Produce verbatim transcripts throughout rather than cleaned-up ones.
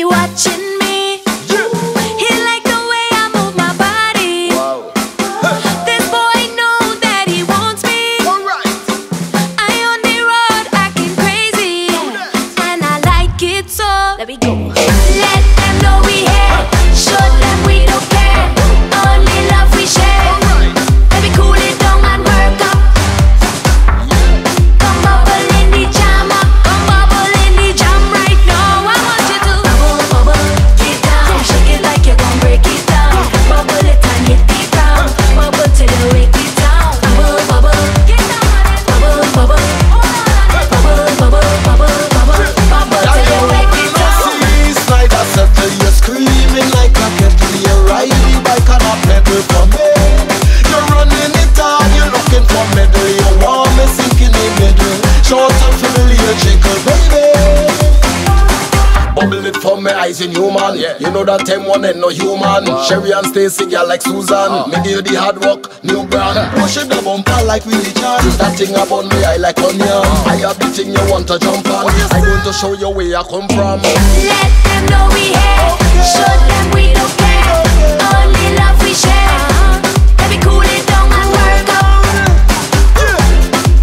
he watching me. He like the way I move my body. This boy know that he wants me. I on the road acting crazy, and I like it so. Let me go. Let them know we here. Show them we don't care. Only love we share. Let me cool it down and work up. Come bubble in the jam up. Come bubble in the jam right now. I want you to bubble, bubble, get down. Shake it like you're gonna break it down. Bubble it and hit the ground. Bubble till you wake it down. Bubble, bubble, get down. Bubble, bubble, bubble, bubble, bubble, bubble, bubble till you wake it down. I said till you're screaming like a kettle. You ride the bike on a pedal for me. You're running it hard, you're looking for medal. You want me sinking in middle. Short and familiar jiggle, baby. Bubble it for me, eyes in human. You know that time one ain't no human. Sherry and Stacy, girl like Susan. Me deal the hard work, new brand. Push it the bumper like Willie Chan. That thing about me, I like onion. I have the thing you want to jump on. I'm going to show you where I come from. Let them know we here. Show them we don't care. Only love we share. Let me cool it down and work out.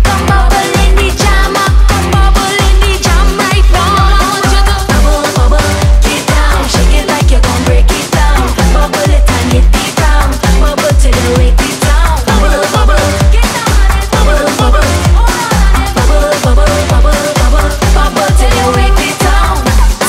Come bubble in the jam up. Come bubble in the jam right now. I want you to bubble, bubble, get down. Shake it like you're gonna break it down. Bubble it and hit the ground. Bubble till you wake it down. Bubble, bubble, get down. Bubble, bubble, bubble, bubble, bubble, bubble, bubble till you wake it down.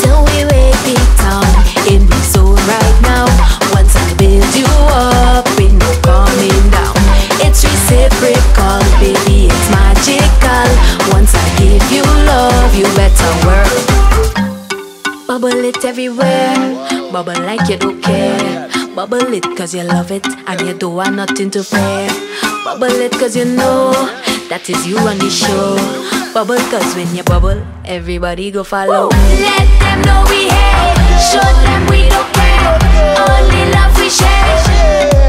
Till we wake it down. It looks so right now. Once I build you up, we no coming down. It's reciprocal, baby, it's magical. Once I give you love, you better work. Bubble it everywhere. Bubble like you don't care. Bubble it cause you love it and you don't want nothing to fear. Bubble it cause you know that is you on the show. Bubble cause when you bubble, everybody go follow. Let them know we here. Show them we don't care. Only love we share.